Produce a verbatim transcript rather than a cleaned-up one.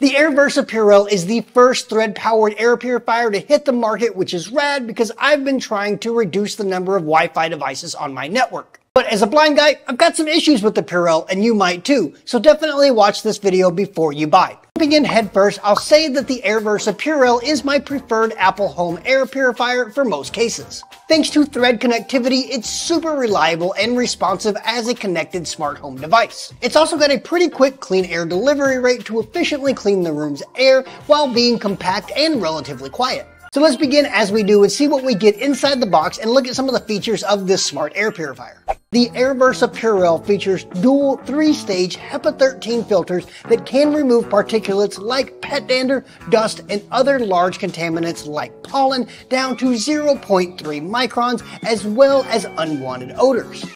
The AirVersa Purel is the first thread-powered air purifier to hit the market, which is rad because I've been trying to reduce the number of Wi-Fi devices on my network. But as a blind guy, I've got some issues with the Purel, and you might too, so definitely watch this video before you buy. Jumping in head first, I'll say that the AirVersa Purel is my preferred Apple Home air purifier for most cases. Thanks to Thread connectivity, it's super reliable and responsive as a connected smart home device. It's also got a pretty quick clean air delivery rate to efficiently clean the room's air while being compact and relatively quiet. So let's begin as we do and see what we get inside the box and look at some of the features of this smart air purifier. The AirVersa Purel features dual three-stage HEPA thirteen filters that can remove particulates like pet dander, dust, and other large contaminants like pollen down to zero point three microns, as well as unwanted odors.